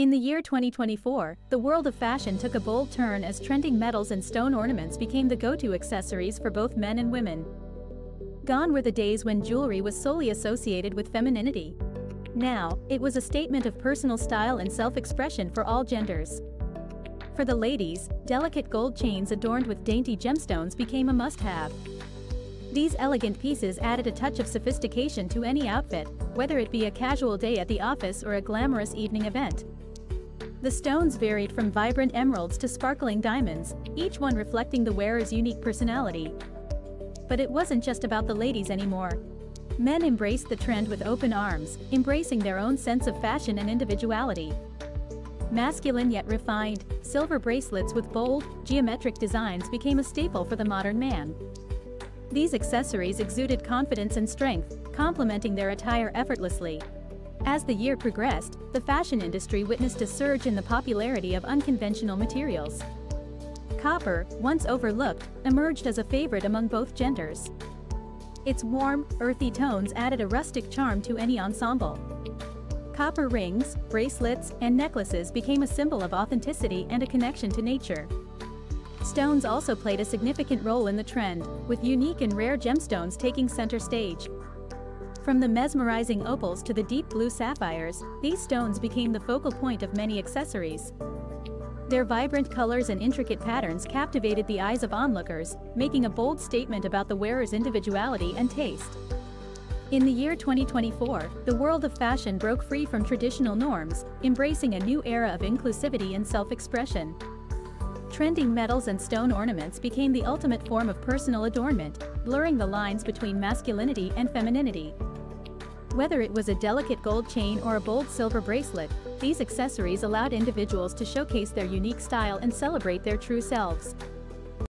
In the year 2024, the world of fashion took a bold turn as trending metals and stone ornaments became the go-to accessories for both men and women. Gone were the days when jewelry was solely associated with femininity. Now, it was a statement of personal style and self-expression for all genders. For the ladies, delicate gold chains adorned with dainty gemstones became a must-have. These elegant pieces added a touch of sophistication to any outfit, whether it be a casual day at the office or a glamorous evening event. The stones varied from vibrant emeralds to sparkling diamonds, each one reflecting the wearer's unique personality. But it wasn't just about the ladies anymore. Men embraced the trend with open arms, embracing their own sense of fashion and individuality. Masculine yet refined, silver bracelets with bold, geometric designs became a staple for the modern man. These accessories exuded confidence and strength, complementing their attire effortlessly. As the year progressed, the fashion industry witnessed a surge in the popularity of unconventional materials. Copper, once overlooked, emerged as a favorite among both genders. Its warm, earthy tones added a rustic charm to any ensemble. Copper rings, bracelets, and necklaces became a symbol of authenticity and a connection to nature. Stones also played a significant role in the trend, with unique and rare gemstones taking center stage. From the mesmerizing opals to the deep blue sapphires, these stones became the focal point of many accessories. Their vibrant colors and intricate patterns captivated the eyes of onlookers, making a bold statement about the wearer's individuality and taste. In the year 2024, the world of fashion broke free from traditional norms, embracing a new era of inclusivity and self-expression. Trending metals and stone ornaments became the ultimate form of personal adornment, blurring the lines between masculinity and femininity. Whether it was a delicate gold chain or a bold silver bracelet, these accessories allowed individuals to showcase their unique style and celebrate their true selves.